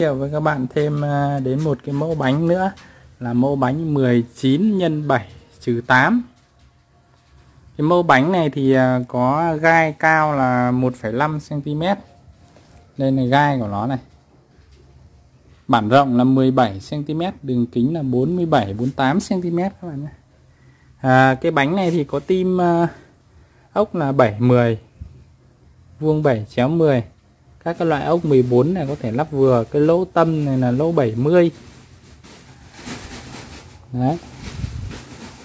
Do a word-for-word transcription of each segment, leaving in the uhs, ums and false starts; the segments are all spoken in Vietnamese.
Giới thiệu với các bạn thêm đến một cái mẫu bánh nữa là mẫu bánh mười chín nhân bảy trừ tám. Cái mẫu bánh này thì có gai cao là một phẩy năm xăng ti mét. Đây là gai của nó này. Bản rộng là mười bảy xăng ti mét, đường kính là bốn mươi bảy bốn mươi tám xăng ti mét các bạn nhé. À, cái bánh này thì có tim ốc là bảy mười, vuông bảy chéo mười. Các cái loại ốc mười bốn này có thể lắp vừa. Cái lỗ tâm này là lỗ bảy mươi. Đấy.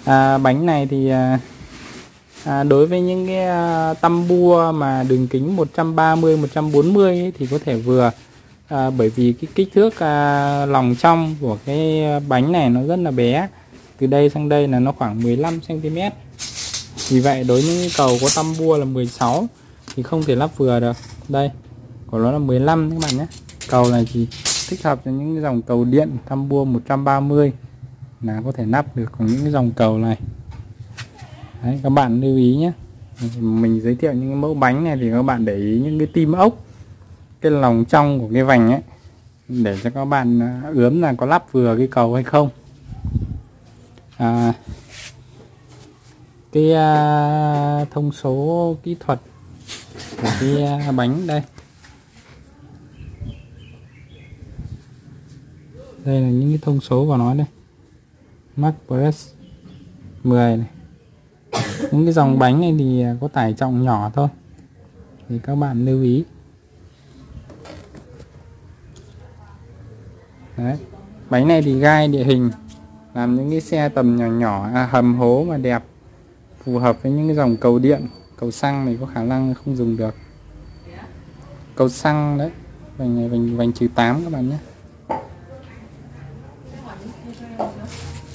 À, bánh này thì à, đối với những cái à, tăm bua mà đường kính một trăm ba mươi một trăm bốn mươi ấy, thì có thể vừa, à, bởi vì cái kích thước à, lòng trong của cái bánh này nó rất là bé. Từ đây sang đây là nó khoảng mười lăm xăng ti mét. Vì vậy đối với những cầu có tăm bua là mười sáu thì không thể lắp vừa được. Đây của nó là mười lăm các bạn nhé. Cầu này chỉ thích hợp cho những dòng cầu điện thăm bua một trăm ba mươi là có thể nắp được. Còn những dòng cầu này đấy, các bạn lưu ý nhé. Mình giới thiệu những cái mẫu bánh này thì các bạn để ý những cái tim ốc, cái lòng trong của cái vành ấy, để cho các bạn ướm là có lắp vừa cái cầu hay không. à, Cái à, thông số kỹ thuật của cái à, bánh đây. Đây là những cái thông số của nó đây. Max Press mười này. Những cái dòng bánh này thì có tải trọng nhỏ thôi, thì các bạn lưu ý. Đấy. Bánh này thì gai địa hình, làm những cái xe tầm nhỏ nhỏ, à, hầm hố mà đẹp, phù hợp với những cái dòng cầu điện. Cầu xăng này có khả năng không dùng được. Cầu xăng đấy. Vành này vành, vành trừ tám các bạn nhé. Thank you.